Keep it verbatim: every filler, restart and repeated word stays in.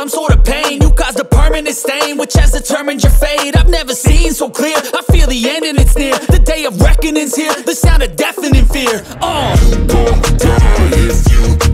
some sort of pain. You caused a permanent stain, which has determined your fate. I've never seen so clear, I feel the end and it's near. The day of reckoning's here, the sound of deafening fear. Oh, you won't die if you